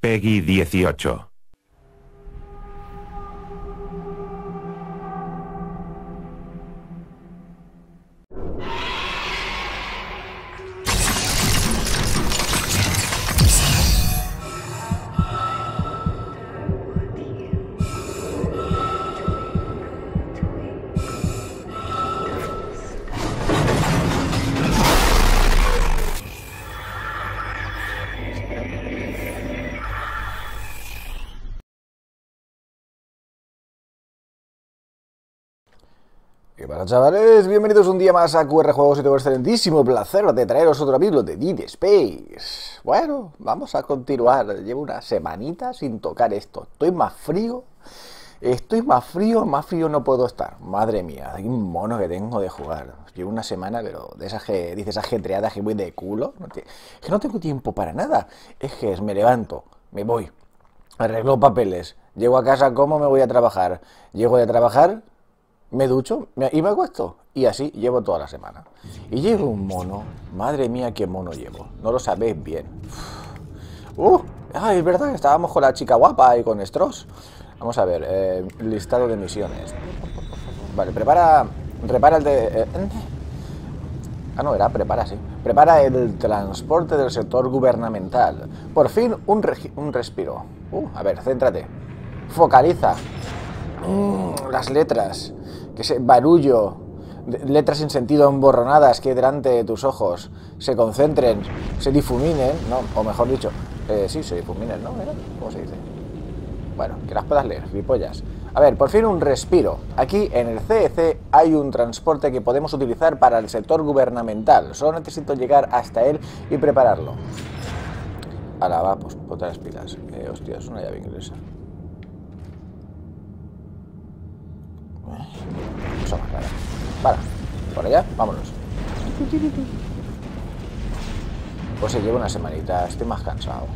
Peggy 18. Hola chavales, bienvenidos un día más a QR Juegos y tengo el excelentísimo placer de traeros otro vídeo de Dead Space. Bueno, vamos a continuar, llevo una semanita sin tocar esto, estoy más frío no puedo estar, madre mía, hay un mono que tengo de jugar. Llevo una semana, pero de esas que dices ajetreadas que voy de culo, es que no tengo tiempo para nada, es que me levanto, me voy, arreglo papeles, llego a casa, como me voy a trabajar, llego de trabajar, me ducho y me acuesto. Y así llevo toda la semana. Y llevo un mono. Madre mía, qué mono llevo. No lo sabéis bien. Es verdad que estábamos con la chica guapa y con Stross. Vamos a ver. Listado de misiones. Vale, Repara el de... prepara, sí. Prepara el transporte del sector gubernamental. Por fin, un respiro. A ver, céntrate. Focaliza. Las letras. Que ese barullo, letras sin sentido emborronadas que hay delante de tus ojos, se concentren, se difuminen, ¿no? O mejor dicho, sí, se difuminen, ¿no? ¿Cómo se dice? Bueno, que las puedas leer, gilipollas. A ver, por fin un respiro. Aquí en el CEC hay un transporte que podemos utilizar para el sector gubernamental. Solo necesito llegar hasta él y prepararlo. A la va, pues ponte las pilas. Hostia, es una llave inglesa. Para, por allá, vámonos. Pues se lleva una semanita, estoy más cansado,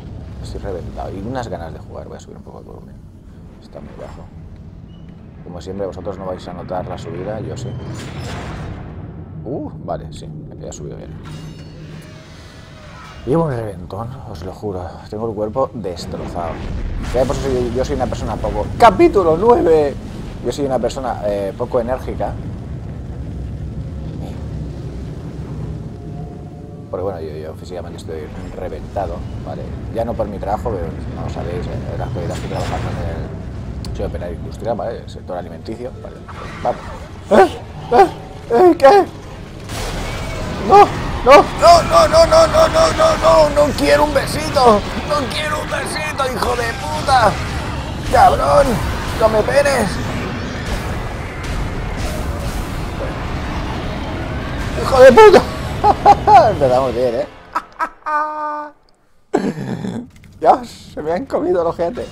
estoy reventado y unas ganas de jugar. Voy a subir un poco el volumen, está muy bajo. Como siempre, vosotros no vais a notar la subida, yo sí. Vale, sí, aquí ha subido bien. Llevo un reventón, os lo juro, tengo el cuerpo destrozado. Por eso yo soy una persona poco... ¡Capítulo 9! Yo soy una persona poco enérgica. Porque bueno, yo físicamente estoy reventado, ¿vale? Ya no por mi trabajo, pero no sabéis, las cosas que trabajando en el... Soy operario industrial, ¿vale? El sector alimenticio, ¿vale? Vamos. ¿Qué? No, no quiero un besito. No quiero un besito, hijo de puta. Cabrón, no me penes. ¡Hijo de puta! Empezamos bien, ¿eh? Dios, se me han comido los jetes.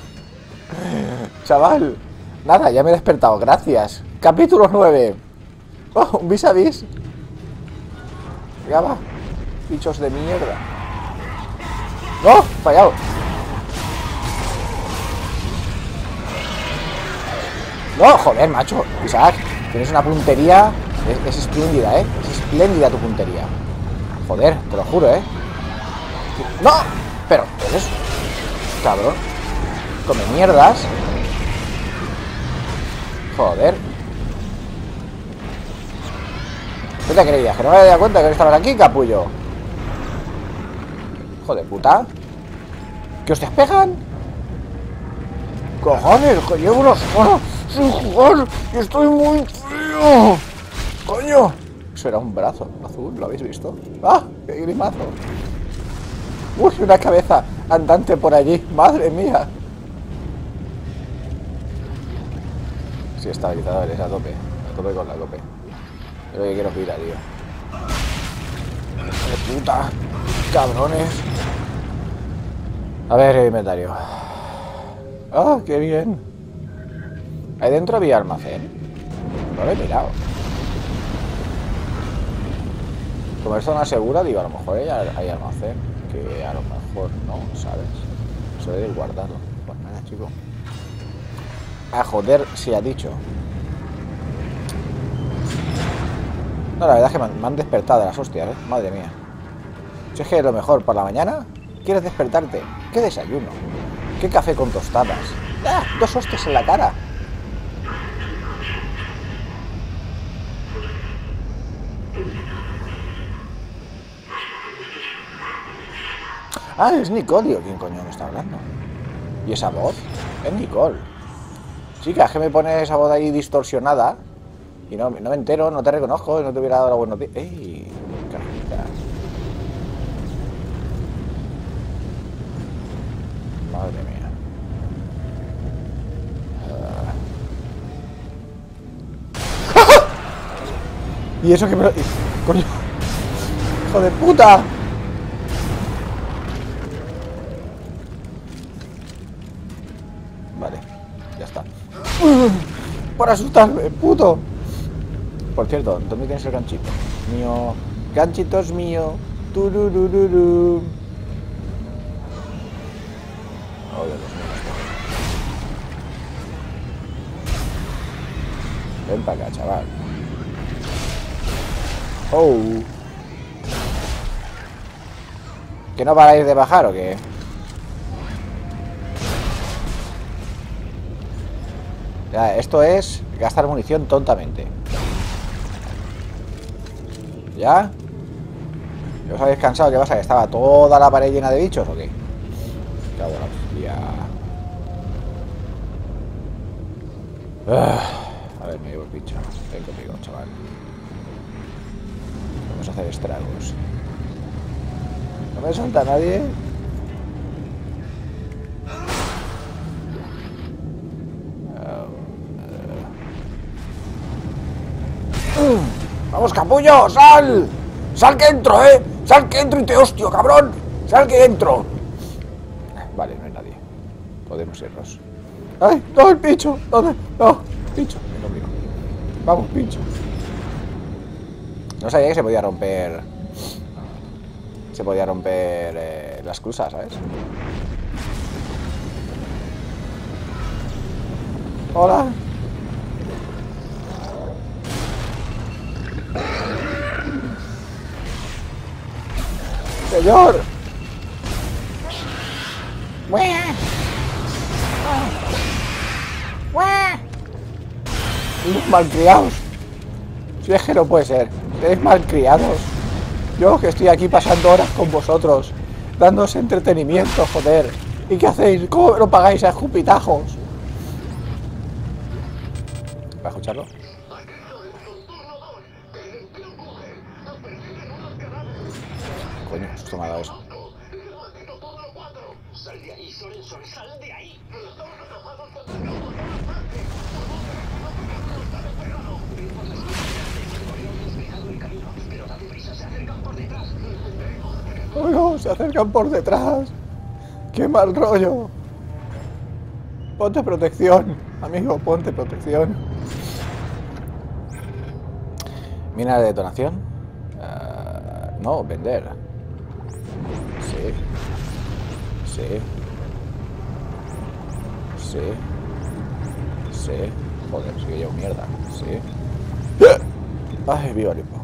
Chaval, nada, ya me he despertado, gracias. Capítulo 9. Un vis a vis. Venga, va. Bichos de mierda. ¡No! Fallado. ¡No! Joder, macho. Isaac, tienes una puntería... Es espléndida, ¿eh? Es espléndida tu puntería. Joder, te lo juro, ¿eh? ¡No! Pero, eres... Cabrón. Come mierdas. Joder. ¿Qué te creías? ¿Que no me había dado cuenta que no estabas aquí, capullo? Hijo de puta. ¿Que os despejan? ¡Cojones! ¡Que llevo unos horas sin jugar! ¡Y estoy muy frío! ¡Coño! Eso era un brazo azul, ¿lo habéis visto? ¡Ah! ¡Qué grimazo! ¡Uy! Una cabeza andante por allí. ¡Madre mía! Sí, estabilizadores, a tope. A tope con la cope. Creo que quiero girar, tío. ¡Qué puta! ¡Cabrones! A ver el inventario. ¡Ah! ¡Qué bien! Ahí dentro había almacén. No lo he mirado. Como es zona segura, digo, a lo mejor hay almacén, que a lo mejor no, ¿sabes? Eso debe guardarlo. Pues nada, chico. A joder, si ha dicho. No, la verdad es que me han despertado de las hostias, ¿eh? Madre mía. Si es que lo mejor, por la mañana, quieres despertarte. ¿Qué desayuno? ¿Qué café con tostadas? ¡Ah! ¡Dos hostias en la cara! Ah, es Nicole, ¿quién coño me está hablando? ¿Y esa voz? Es Nicole. Chica, es que me pone esa voz ahí distorsionada y no me entero, no te reconozco, no te hubiera dado la buena noticia. ¡Ey! Carita. Madre mía. Y eso que me lo... ¡Coño! ¡Hijo de puta! Vale, ya está. Por asustarme, puto. Por cierto, ¿dónde tienes el ganchito? Mío. Ganchito es mío. Tururururu. Ven para acá, chaval. Oh. ¿Que no paráis de bajar o qué? Ya, esto es gastar munición tontamente. ¿Ya? ¿Ya os habéis cansado? ¿Qué pasa? ¿Que estaba toda la pared llena de bichos o qué? Cago en la hostia. A ver, me llevo el bicho. Ven conmigo, chaval. Vamos a hacer estragos. ¿No me salta nadie? ¡Vamos, capullo! ¡Sal! ¡Sal que entro, eh! ¡Sal que entro y te hostio, cabrón! ¡Sal que entro! Vale, no hay nadie. Podemos irnos. ¡Ay! ¡No, el pincho! ¿Dónde? ¡No! ¡Pincho! No, mira. ¡Vamos, pincho! No sabía que se podía romper... Se podía romper la esclusa, ¿sabes? ¡Hola! ¡Señor! ¡Buah! ¡Buah! ¡Unos malcriados! Si es que no puede ser. Eres malcriados. Yo que estoy aquí pasando horas con vosotros, dándoos entretenimiento, joder. ¿Y qué hacéis? ¿Cómo lo pagáis a escupitajos? ¿Vas a escucharlo? Coño, esto me ha dado eso. ¡Oh, no! ¡Se acercan por detrás! ¡Qué mal rollo! Ponte protección, amigo, ponte protección. Mina de detonación. No, vender. Sí. Sí. Sí. Sí. Joder, sí que llevo mierda. Sí. Ay, viva lipo.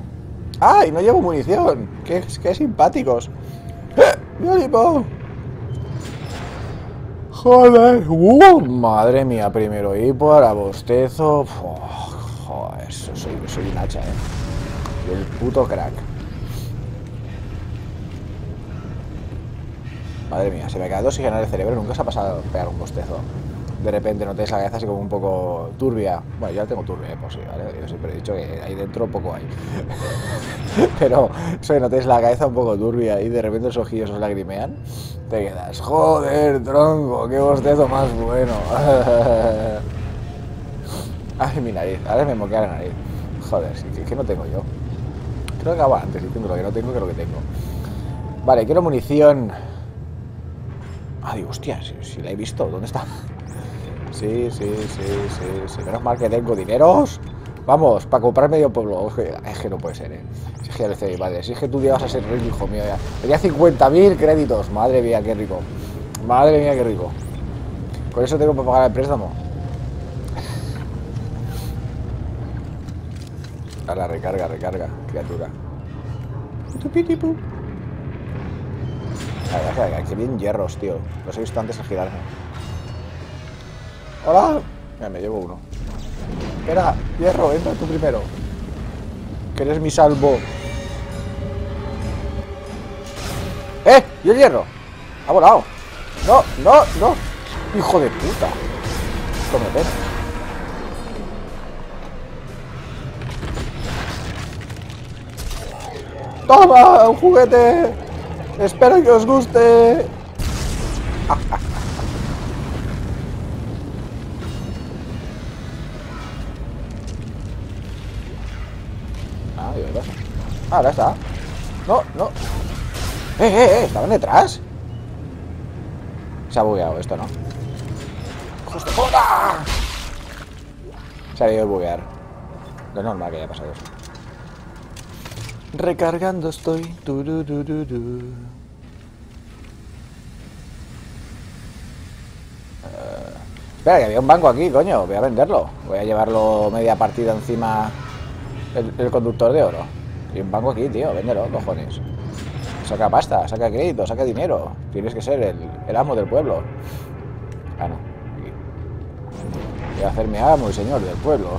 ¡Ay! No llevo munición. ¡Qué simpáticos! ¡Viva lipo! Joder. Madre mía, primero hipo, ahora bostezo. Joder, soy un hacha, eh. El puto crack. Madre mía, se me ha quedado sin ganar el cerebro. Nunca se ha pasado a pegar un bostezo. De repente noté la cabeza así como un poco turbia. Bueno, yo la tengo turbia, por sí, ¿vale? Yo siempre he dicho que ahí dentro poco hay. Pero si notéis la cabeza un poco turbia y de repente los ojillos os lagrimean, te quedas, joder, tronco, qué bostezo más bueno. Ay, mi nariz, ahora me moquea la nariz. Joder, sí, que no tengo yo. Creo que acabo antes diciendo lo que no tengo que lo que tengo. Vale, quiero munición. Ay, hostia, si la he visto, ¿dónde está? Sí. Menos mal que tengo dineros. Vamos, para comprar medio pueblo. Es que no puede ser, eh. Si es que ya le estoy, madre. Si es que tú ya vas a ser rico, hijo mío. Ya. Tenía 50.000 créditos. Madre mía, qué rico. Madre mía, qué rico. Con eso tengo para pagar el préstamo. A la recarga, criatura. Ay, que bien hierros, tío. Los he visto antes al girarme. ¡Hola! Mira, me llevo uno. Espera, hierro, entra tú primero. Que eres mi salvo. ¡Eh! ¡Y el hierro! ¡Ha volado! ¡No, no, no! ¡Hijo de puta! Esto me pega. ¡Toma! ¡Un juguete! ¡Espero que os guste! Ah, ¿qué pasa? Ah, ahora está. No, no. ¿Estaban detrás? Se ha bugueado esto, ¿no? ¡Hijos de puta! Se ha ido a buguear. Lo normal que haya pasado eso. Recargando estoy. Tururururu. Espera, que había un banco aquí, coño. Voy a venderlo. Voy a llevarlo media partida encima. El conductor de oro. Y un banco aquí, tío. Véndelo, cojones. Saca pasta, saca crédito, saca dinero. Tienes que ser el amo del pueblo. Ah, no. Aquí. Voy a hacerme amo y señor del pueblo.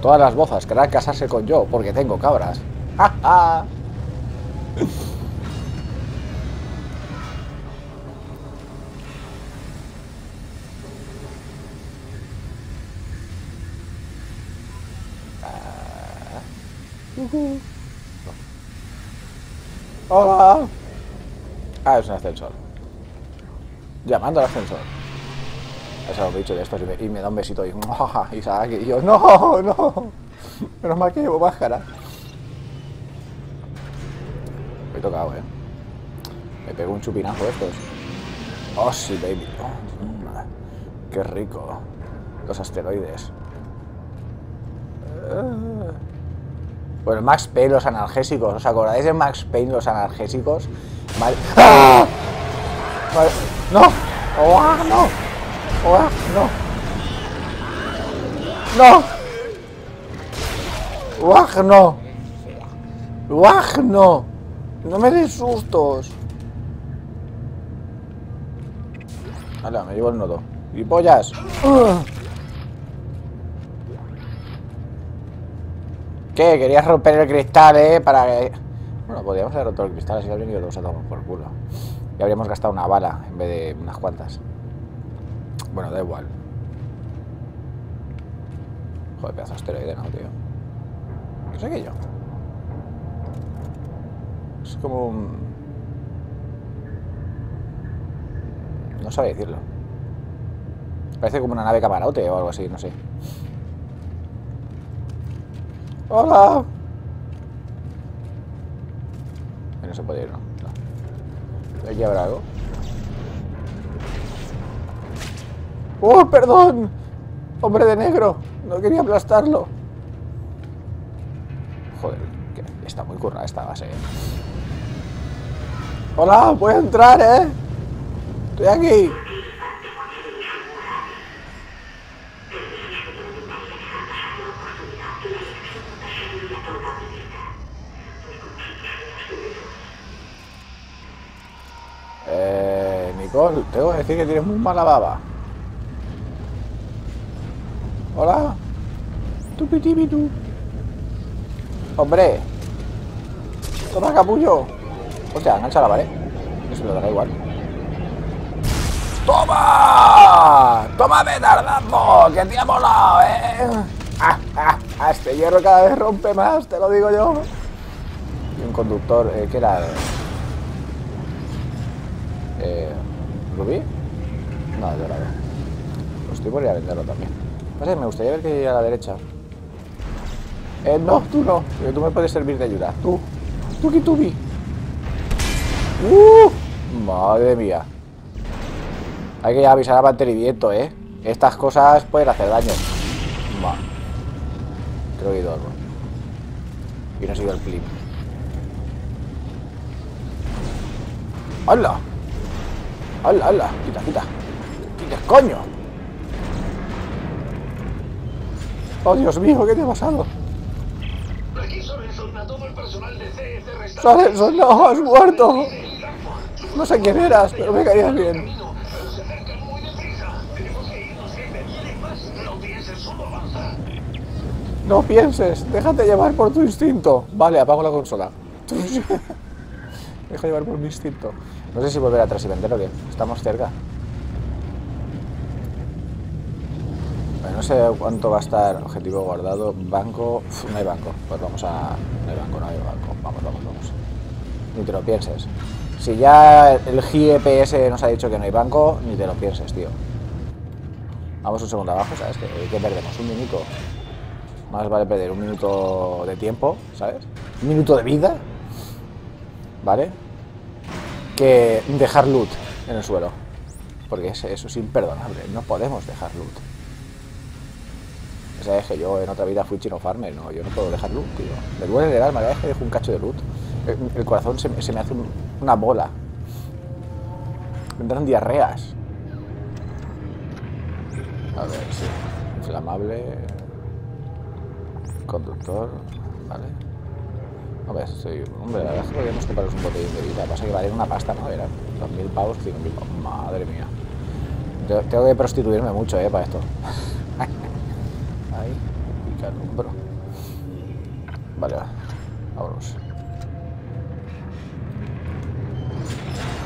Todas las bozas querrán casarse con yo porque tengo cabras. ¡Ja, ja! Hola. Ah, es un ascensor. Llamando al ascensor. Eso lo he dicho de esto y me da un besito y Isaac y yo, no, no. Menos mal que llevo máscara. Me he tocado, Me pego un chupinazo de estos. Oh, sí, baby. Qué rico. Los asteroides. Bueno, Max Payne, los analgésicos. ¿Os acordáis de Max Payne, los analgésicos? Mal... ¡Ah! Mal... ¡No! ¡Oh, ah, no! ¡Oh, ah, no! ¡No! ¡Guaj, no! ¡Guaj, no! ¡No me des sustos! Hala, me llevo el nodo. ¡Y pollas! ¡Ugh! ¿Qué? Querías romper el cristal, para que... Bueno, podríamos haber roto el cristal, así que habrían ido dos atados por culo. Y habríamos gastado una bala en vez de unas cuantas. Bueno, da igual. Joder, pedazo de asteroide, ¿no, tío? ¿Qué es aquello? Es como un... No sabía decirlo. Parece como una nave camarote o algo así, no sé. ¡Hola! No se puede ir, ¿no? No. ¿Aquí habrá algo? ¡Oh, perdón! ¡Hombre de negro! No quería aplastarlo. Joder, que está muy currada esta base. ¡Hola! ¡Voy a entrar, ¡Estoy aquí! Nicole, tengo que decir que tienes muy mala baba. Hola. Tupitibitu. Hombre. Toma, capullo. Hostia, engancha la pared. Eso lo dará igual. ¡Toma! ¡Toma, petardazo! ¡Que te ha molado, Este hierro cada vez rompe más, te lo digo yo. Y un conductor, que era... ¿Rubí? No, de la vez. Pues estoy por ir a venderlo también. Pasa que me gustaría ver que hay a la derecha. No, tú no. Tú me puedes servir de ayuda. Tú. Tuki-tubi. Madre mía. Hay que avisar a Panteriviento, Estas cosas pueden hacer daño. Va. Creo que he ido algo. Y no ha sido el clip. ¡Hala! ¡Hala, hala! ¡Quita, quita! ¡Quita, coño! ¡Oh, Dios mío! ¿Qué te ha pasado? Aquí Sorenson mató por personal de CSR. ¡Sorenson, no! ¡Has muerto! No sé quién eras, pero me caías bien. No pienses, déjate llevar por tu instinto. Vale, apago la consola. Deja llevar por mi instinto. No sé si volver atrás y vender o qué. Estamos cerca. Bueno, no sé cuánto va a estar. Objetivo guardado. Banco. Uf, no hay banco. Pues vamos a... No hay banco, no hay banco. Vamos, vamos, vamos. Ni te lo pienses. Si ya el GPS nos ha dicho que no hay banco, ni te lo pienses, tío. Vamos un segundo abajo, ¿sabes? ¿Qué perdemos? Un minuto. Más vale perder un minuto de tiempo, ¿sabes? Un minuto de vida, ¿vale? Que dejar loot en el suelo. Porque eso es imperdonable. No podemos dejar loot. O sea, es que yo en otra vida fui chino farmer, ¿no? Yo no puedo dejar loot, tío. Me duele el alma, cada vez que dejo un cacho de loot. El corazón se me hace una bola. Vendrán diarreas. A ver, sí. Inflamable. Conductor. Vale. A ver, soy... Hombre, la verdad es que podríamos compraros un botellín de vida. Pasa que valen una pasta, ¿no? Eran 2.000 pavos, 5.000 pavos. Madre mía. Tengo que prostituirme mucho, para esto. Ahí. Pica el hombro. Vale, va. Vámonos.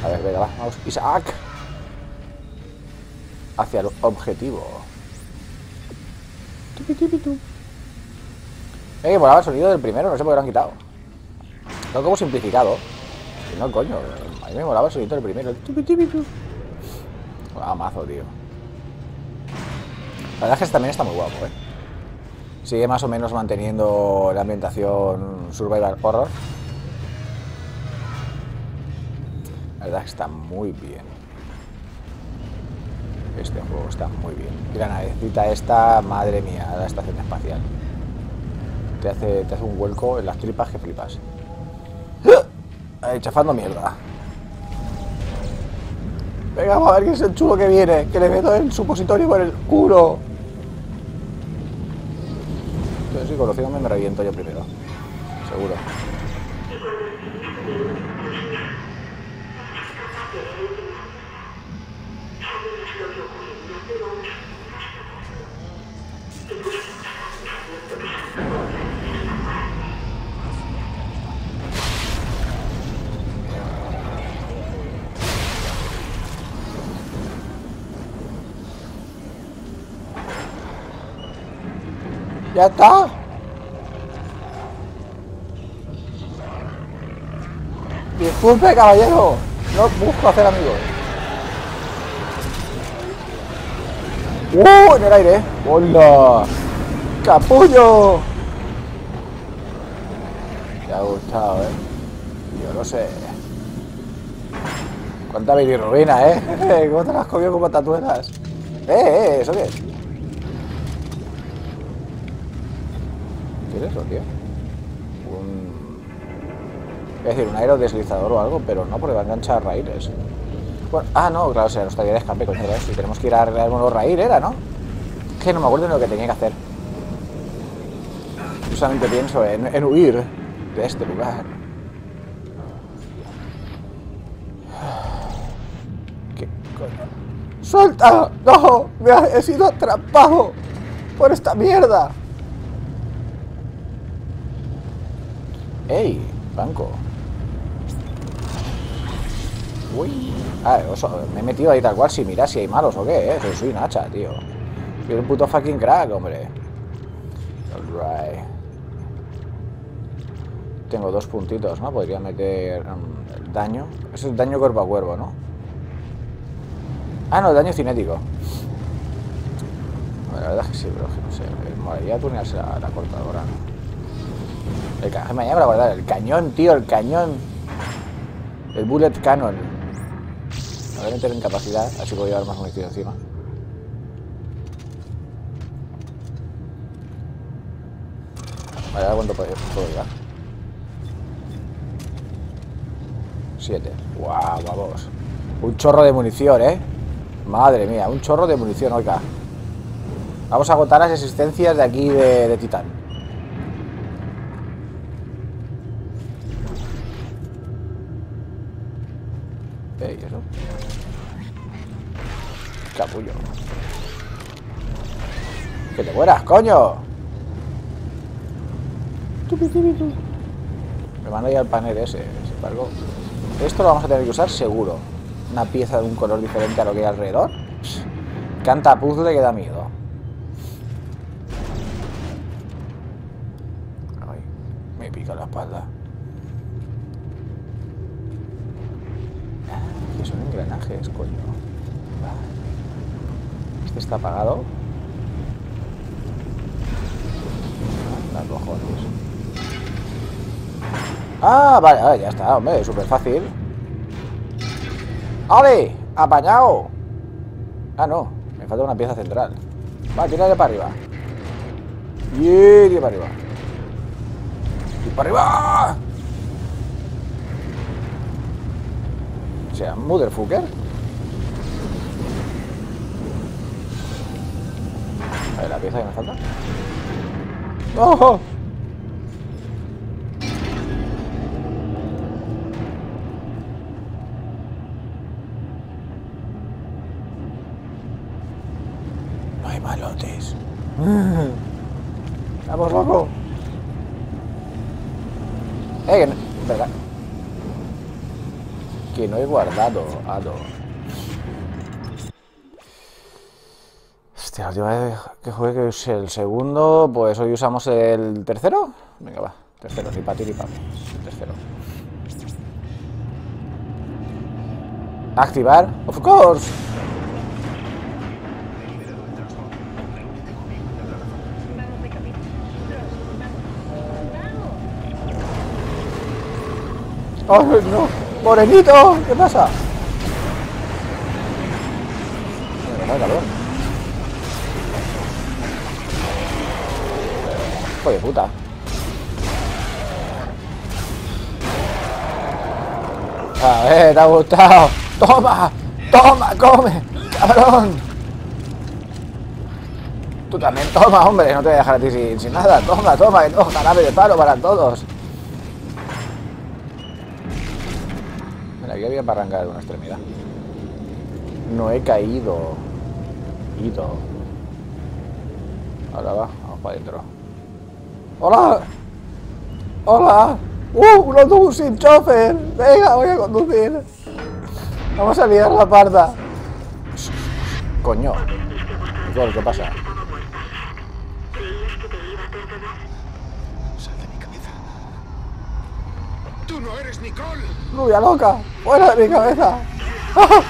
A ver, venga, va. Vamos, Isaac. Hacia el objetivo. Que volaba el sonido del primero, no sé por qué lo han quitado. Lo como simplificado. Si no, coño, a mí me molaba el sonido del primero. Ah, mazo, tío. La verdad es que este también está muy guapo, Sigue más o menos manteniendo la ambientación survival horror. La verdad es que está muy bien. Este juego está muy bien. Y la navecita esta, madre mía, la estación espacial. Te hace un vuelco en las tripas que flipas. Chafando mierda. Venga, vamos a ver quién es el chulo que viene. Que le meto el supositorio por el culo. Entonces, si conociéndome, me reviento yo primero. Seguro. ¡Ya está! Disculpe, caballero. No busco hacer amigos. ¡En el aire! ¡Hola! ¡Capullo! Te ha gustado, Yo no sé. Cuánta bilirrubina, ¿Cómo te las has comido como tatueras? ¿Eso qué es? Eso, tío. Es decir, un aerodeslizador o algo, pero no, porque va a enganchar raíles. Bueno, no, claro, se nos traía de escape, coño, si tenemos que ir a arreglar unos raíles, ¿no? Que no me acuerdo de lo que tenía que hacer. Yo solamente pienso en huir de este lugar. ¿Qué coño? ¡Suelta! ¡No! ¡He sido atrapado por esta mierda! ¡Ey! Banco. Uy. Oso, me he metido ahí tal cual. Si mira si hay malos o qué, Soy un hacha, tío. Soy un puto fucking crack, hombre. Alright. Tengo dos puntitos, ¿no? Podría meter el daño. Eso es daño cuerpo a cuerpo, ¿no? No, daño cinético. Bueno, la verdad es que sí, pero no sé. Molaría tunearse la cortadora, ¿no? El cañón, me para guardar. El cañón, tío, el cañón. El bullet cannon. Me voy a meter en capacidad, así puedo llevar más munición encima. Vale, ahora cuánto puedo llevar. 7. Guau, vamos. Un chorro de munición, Madre mía, un chorro de munición, oiga. Vamos a agotar las existencias de aquí de Titán. Eso. Capullo. ¡Que te mueras, coño! Me van a ir al panel ese, sin embargo. Esto lo vamos a tener que usar seguro. Una pieza de un color diferente a lo que hay alrededor. Canta puzzle que da miedo. Ay, me pica la espalda. ¿Qué son engranajes, coño? Este está apagado. Las cojones. Ah, vale, vale, ya está, hombre, súper fácil. ¡Ale! ¡Apañado! Ah, no, me falta una pieza central. Va, tírale para arriba. ¡Yee! ¡Tira para arriba! ¡Tira para arriba! O sea, motherfucker. A ver, la pieza que me falta. ¡Oh! No hay malotes. ¡Vamos, loco! Que no... Espera. Que no he guardado, Ado. Hostia, la última vez que jugué que usé el segundo, pues hoy usamos el tercero. Venga, va. Tercero, tiripa. Tercero. Activar. Of course. ¡Oh, no! ¡Morenito! ¿Qué pasa? Me da calor. ¡Hijo de puta! A ver, ¿te ha gustado? ¡Toma! ¡Toma! ¡Come! ¡Cabrón! Tú también toma, hombre. No te voy a dejar a ti sin nada. Toma, toma. Que tengo jarabe de palo para todos. Aquí había para arrancar una extremidad. No he caído. Ido. Ahora va, vamos para adentro. ¡Hola! ¡Hola! ¡Un autobús sin chofer! ¡Venga, voy a conducir! Vamos a liar la parda. Coño. ¿Qué pasa? ¡Tú no eres Nicole! ¡Rubia loca! ¡Fuera de mi cabeza! ¡Ah!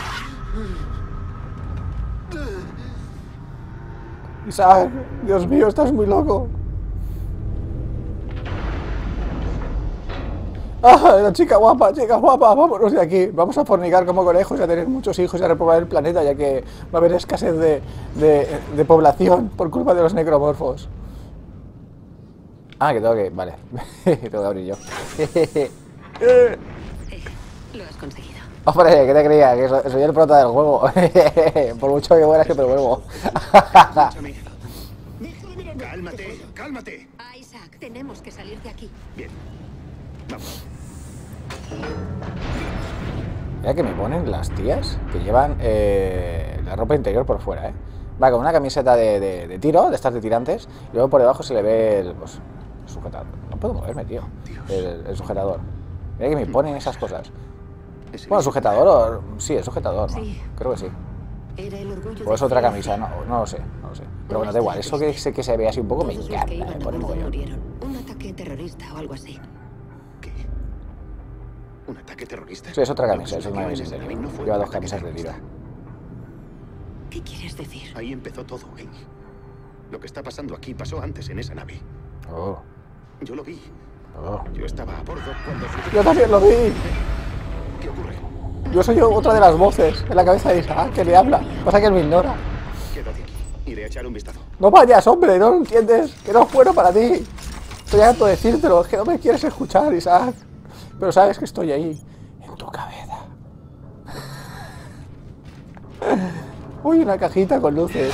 Isaac, Dios mío, estás muy loco. ¡Ah! La chica guapa, vámonos de aquí. Vamos a fornicar como conejos y a tener muchos hijos y a repoblar el planeta, ya que va a haber escasez de población por culpa de los necromorfos. Ah, que tengo que... Vale. Tengo que abrir yo. Lo has conseguido. Hombre, ¿qué te creía? Que soy el prota del juego. Por mucho que mueras, siempre vuelvo. Cálmate, cálmate. Isaac, tenemos que salir de aquí. Bien. Vamos. Mira que me ponen las tías que llevan la ropa interior por fuera, ¿eh? Va con una camiseta de tiro, de estas de tirantes, y luego por debajo se le ve el... Pues, sujetador. No puedo moverme, tío. El sujetador. Mira que me ponen esas cosas. Bueno, sujetador o... Sí, el sujetador, ¿no? Creo que sí. O es otra camisa, no lo sé, no lo sé. Pero bueno, da igual, eso que se ve así un poco me encanta. Me pone mogollón. Un ataque terrorista o algo así. ¿Qué? ¿Un ataque terrorista? Sí, es otra camisa, es una camisa. Lleva dos camisas de tiro. ¿Qué quieres decir? Ahí empezó todo, ¿eh? Lo que está pasando aquí pasó antes en esa nave. Oh. Yo lo vi. Oh. Yo estaba a bordo cuando... Yo también lo vi. ¿Qué ocurre? Yo soy otra de las voces en la cabeza de Isaac que le habla. Pasa que él me ignora. Quédate aquí. Iré a echar un vistazo. No vayas, hombre. No lo entiendes. Que no es bueno para ti. Estoy harto de decírtelo. Es que no me quieres escuchar, Isaac. Pero sabes que estoy ahí. En tu cabeza. Uy, una cajita con luces,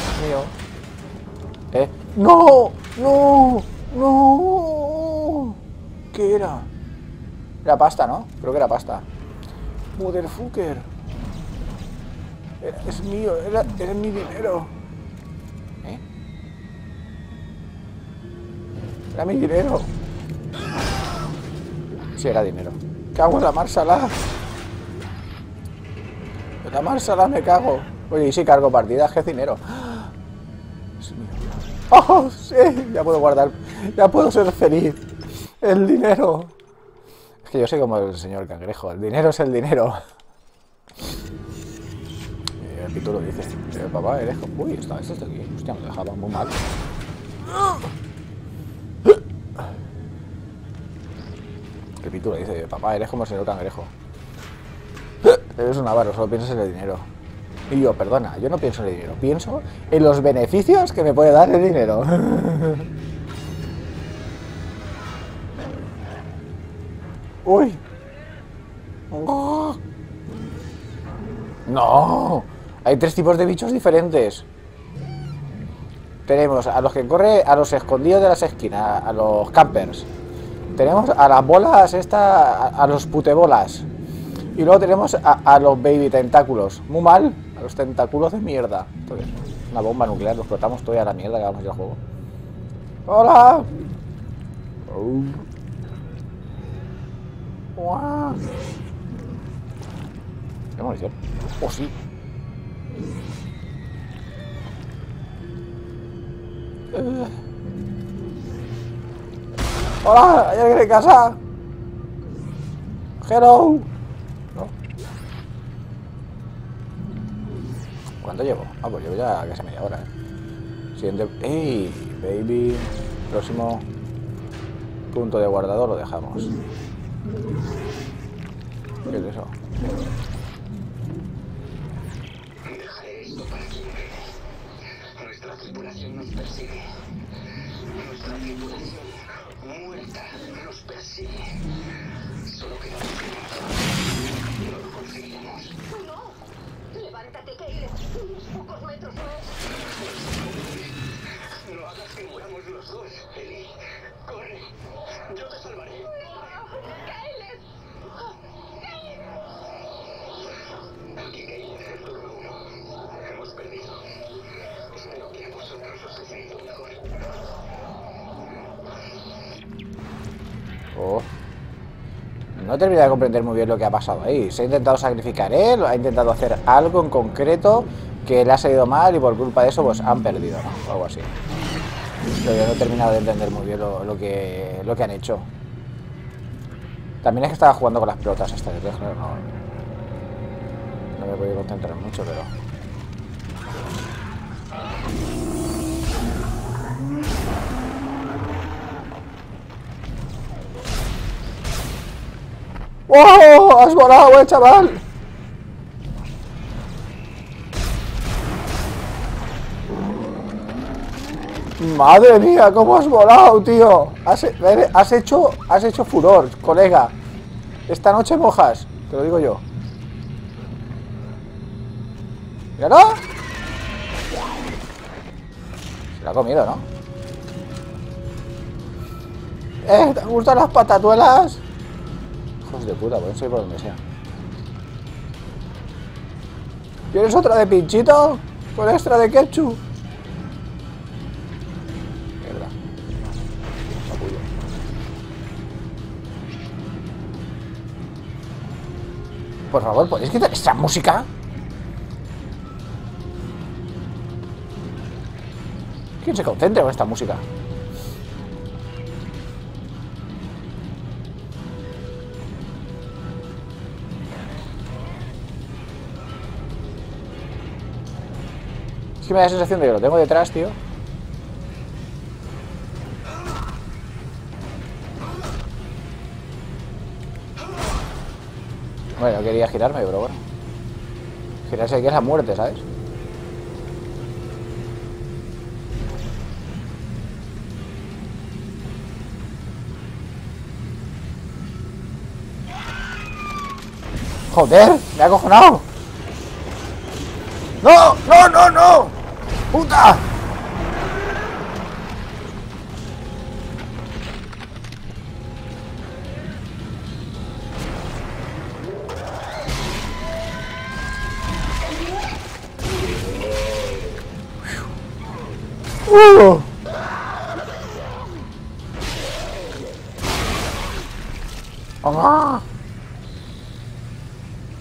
mío. ¡No! ¡No! ¡No! ¿Qué era? Era pasta, ¿no? Creo que era pasta. Motherfucker. Es mío, era mi dinero. Dame dinero. Sí, era dinero. Cago en la Marsala. En la Marsala me cago. Oye, y si cargo partidas, que es dinero. ¡Oh, sí! Ya puedo guardar. Ya puedo ser feliz. El dinero. Es que yo soy como el señor cangrejo. El dinero es el dinero. El pitulo dice: papá, eres. Uy, está, esto está aquí. Hostia, me dejaba muy mal. El pitulo dice: papá, eres como el señor cangrejo. Eres un avaro, solo piensas en el dinero. Y yo, perdona, yo no pienso en el dinero, pienso en los beneficios que me puede dar el dinero. Uy. Oh. No. Hay tres tipos de bichos diferentes. Tenemos a los que corre, a los escondidos de las esquinas, a los campers. Tenemos a las bolas estas, a los putebolas. Y luego tenemos a los baby tentáculos. Muy mal. A los tentáculos de mierda. Entonces, una bomba nuclear. Los flotamos todavía a la mierda que vamos a ir al juego. ¡Hola! ¡Guau! ¿Qué munición? ¡Oh, sí! ¡Hola! ¿Hay alguien en casa? ¡Hello! ¿Cuánto llevo? Ah, pues llevo ya casi media hora, ¿eh? Siguiente... ¡Ey! Baby... Próximo... punto de guardador lo dejamos. ¿Qué es eso? Dejaré esto para quien merece. Nuestra tripulación nos persigue. Nuestra tripulación muerta nos persigue. Solo que no lo conseguiremos. Levántate, Kayla. Unos pocos metros más. No hagas que muramos los dos, Ellie. Corre. Yo te salvaré. ¡Kayla! Aquí, Kayla, el turno uno. Hemos perdido. Espero que a vosotros os hayáis ido mejor. Oh. No he terminado de comprender muy bien lo que ha pasado ahí. Se ha intentado sacrificar él, ha intentado hacer algo en concreto que le ha salido mal y por culpa de eso pues han perdido, ¿no? O algo así. Pero yo no he terminado de entender muy bien lo que han hecho. También es que estaba jugando con las pelotas estas, entonces claro, no me he podido concentrar mucho, pero... ¡Wow! ¡Has volado, chaval! ¡Madre mía! ¡Cómo has volado, tío! Has hecho furor, colega. Esta noche mojas, te lo digo yo. ¡Míralo! Se la ha comido, ¿no? ¿Te gustan las patatuelas? De puta, pueden salir por donde sea. ¿Quieres otra de pinchito? ¿Con extra de ketchup? Mierda. Capullo. Por favor, ¿podéis quitar esta música? ¿Quién se concentra con esta música? Es que me da la sensación de que lo tengo detrás, tío. Bueno, quería girarme, pero bueno. Girarse aquí es la muerte, ¿sabes? ¡Joder! ¡Me ha acojonado! ¡No! ¡No, no, no! ¡Puta! ¡Ah!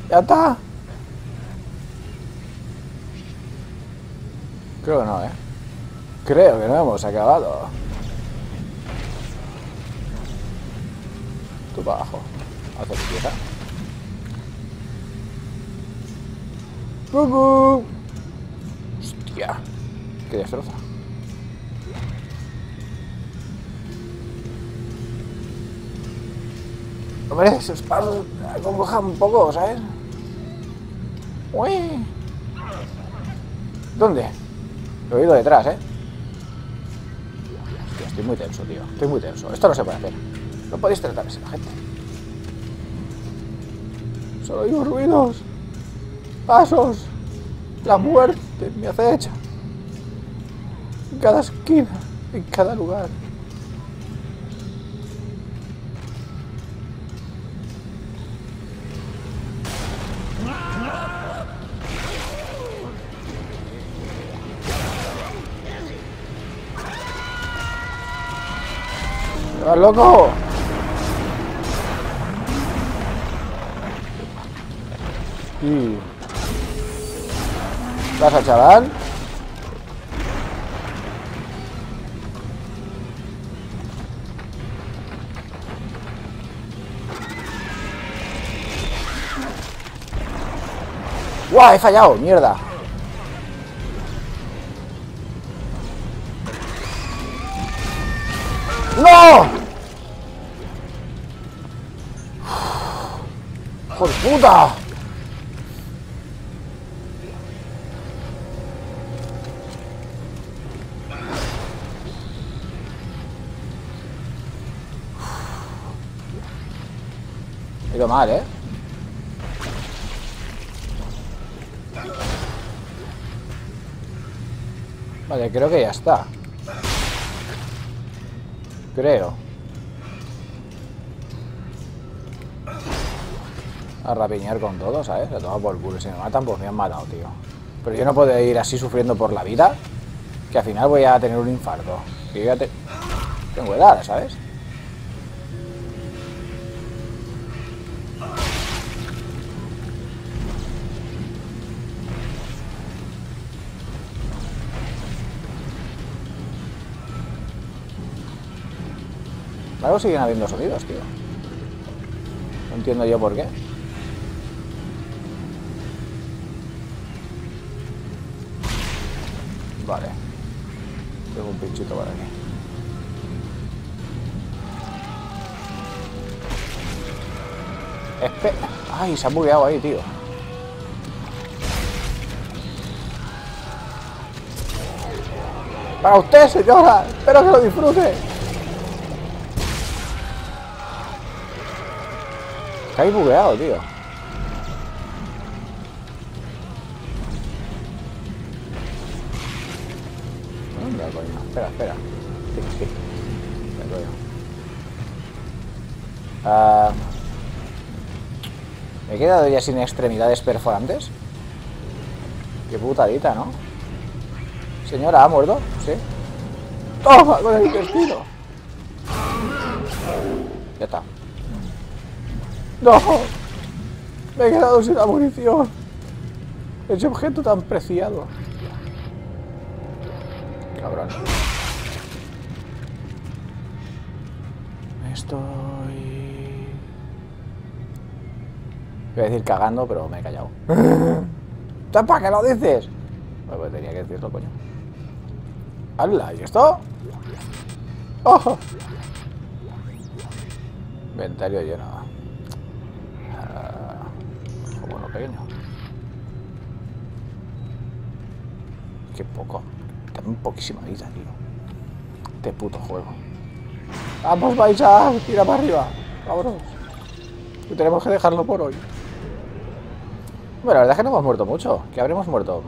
¡Ya está! Creo que no, ¿eh? Creo que no hemos acabado. Tú para abajo. Hace pieza. ¡Cucú! ¡Hostia! ¡Qué destroza! Hombre, esos palos acongojan un poco, ¿sabes? ¡Uy! ¿Dónde? Lo he oído detrás, ¿eh? Hostia, estoy muy tenso, tío. Estoy muy tenso. Esto no se puede hacer. No podéis tratar así a la gente. Solo oigo ruidos. Pasos. La muerte me acecha. En cada esquina. En cada lugar. ¡Estás loco! Y... ¿vas a chaval? ¡Guau! ¡He fallado! ¡Mierda! ¡No! ¡Por puta! He ido mal, ¿eh? Vale, creo que ya está. Creo. A rapiñar con todo, ¿sabes? A tomar por culo. Si me matan, pues me han matado, tío. Pero yo no puedo ir así sufriendo por la vida, que al final voy a tener un infarto. Y yo ya tengo edad, ¿sabes? Luego siguen habiendo sonidos, tío. No entiendo yo por qué. Vale. Tengo un pinchito para aquí. Espera. Ay, se ha bugueado ahí, tío. Para usted, señora. Espero que lo disfrute. Está ahí bugueado, tío. Espera, espera. Sí. Me doy. Me he quedado ya sin extremidades perforantes. Qué putadita, ¿no? Señora, ¿ha muerto? Sí. ¡Toma! Con el intestino. Ya está. ¡No! Me he quedado sin la munición. Ese objeto tan preciado. Cabrón. Estoy... voy a decir cagando, pero me he callado. ¡Tapa, que lo dices! Bueno, pues tenía que decirlo, coño. ¡Hala! ¿Y esto? ¡Oh! Inventario lleno. Como lo pequeño. Qué poco. También poquísima vida, tío. Este puto juego. ¡Vamos, vais a tirar para arriba! ¡Vámonos! Y tenemos que dejarlo por hoy. Bueno, la verdad es que no hemos muerto mucho. Que habremos muerto...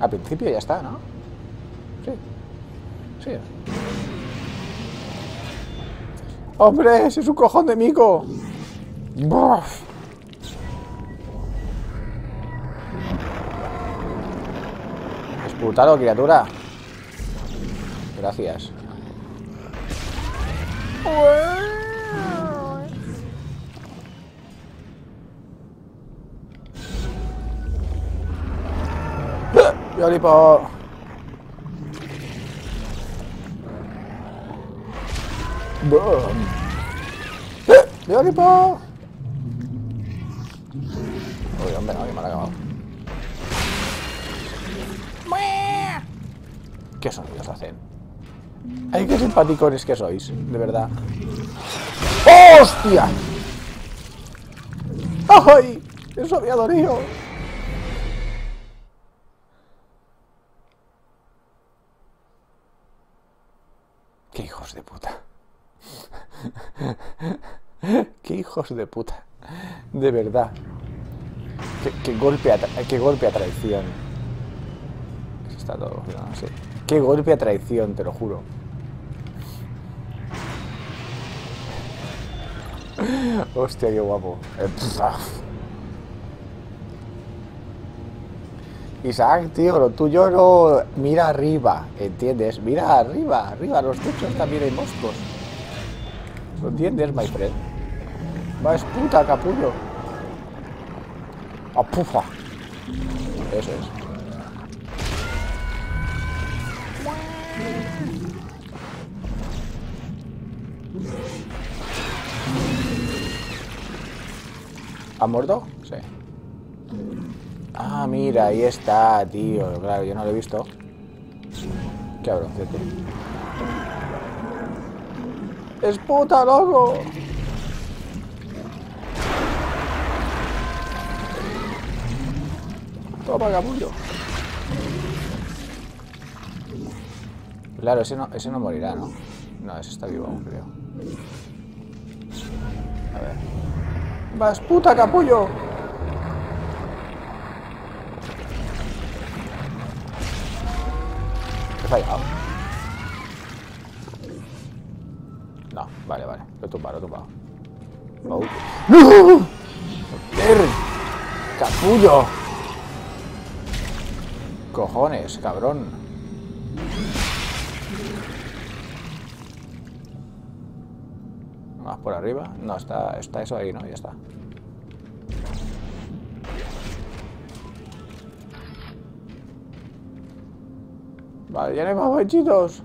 al principio ya está, ¿no? Sí. Sí. ¡Hombre! ¡Ese es un cojón de mico! ¡Buf! Putalo, criatura. Gracias. Lollipop. ¡Bum! ¡Lollipop! Uy, hombre, no, que me han acabado. ¿Qué sonidos hacen? ¡Ay, qué simpaticones que sois! De verdad. ¡Hostia! ¡Ay! ¡Eso había dolido! ¡Qué hijos de puta! ¡Qué hijos de puta! De verdad. ¡Qué golpe a traición! Está todo... No sé. ¡Qué golpe a traición, te lo juro! Hostia, qué guapo. Isaac, tío, lo tuyo no... Mira arriba, ¿entiendes? Mira arriba, arriba, los techos también hay moscos. ¿Lo entiendes, my friend? Va, es puta, capullo. ¡Apufa! Eso es. ¿Ha muerto? Sí. Ah, mira, ahí está, tío. Claro, yo no lo he visto. Qué abroncete. ¡Es puta, loco! Toma, capullo. Claro, ese no morirá, ¿no? No, ese está vivo aún, creo. A ver. ¡Vas, puta, capullo! ¿He fallado? No, vale, vale. Lo he tumbado. Oh. ¡No! ¡Capullo! ¡Cojones, cabrón! Más por arriba. No, está eso ahí, ¿no? Ya está. Vale, ya no hay más ganchitos.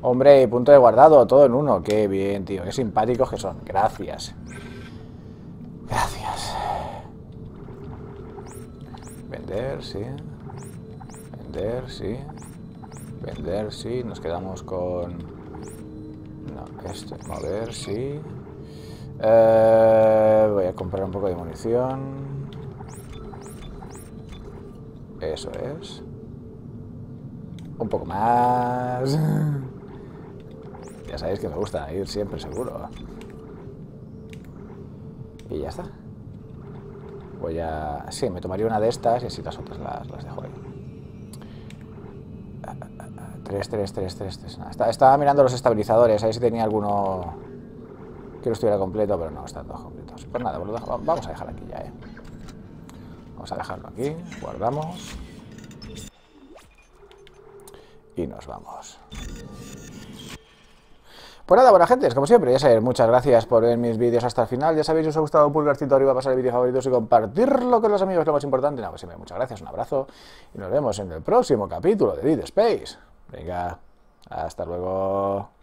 Hombre, punto de guardado, todo en uno. Qué bien, tío. Qué simpáticos que son. Gracias. Gracias. Vender, sí. Vender, sí. Vender, sí. Nos quedamos con... Este, a ver si... Sí. Voy a comprar un poco de munición. Eso es. Un poco más. Ya sabéis que me gusta ir siempre seguro. Y ya está. Voy a... Sí, me tomaría una de estas y así las otras las dejo ahí. 3. Estaba mirando los estabilizadores, a ver si tenía alguno que no estuviera completo, pero no, están todos completos. Pues nada, vamos a dejar aquí ya, Vamos a dejarlo aquí, guardamos. Y nos vamos. Pues nada, buena gente, como siempre, ya sabéis, muchas gracias por ver mis vídeos hasta el final. Ya sabéis, si os ha gustado, un pulgarcito arriba, pasar el vídeo favorito y compartirlo con los amigos, lo más importante. Nada, pues siempre, muchas gracias, un abrazo y nos vemos en el próximo capítulo de Dead Space. Venga, hasta luego.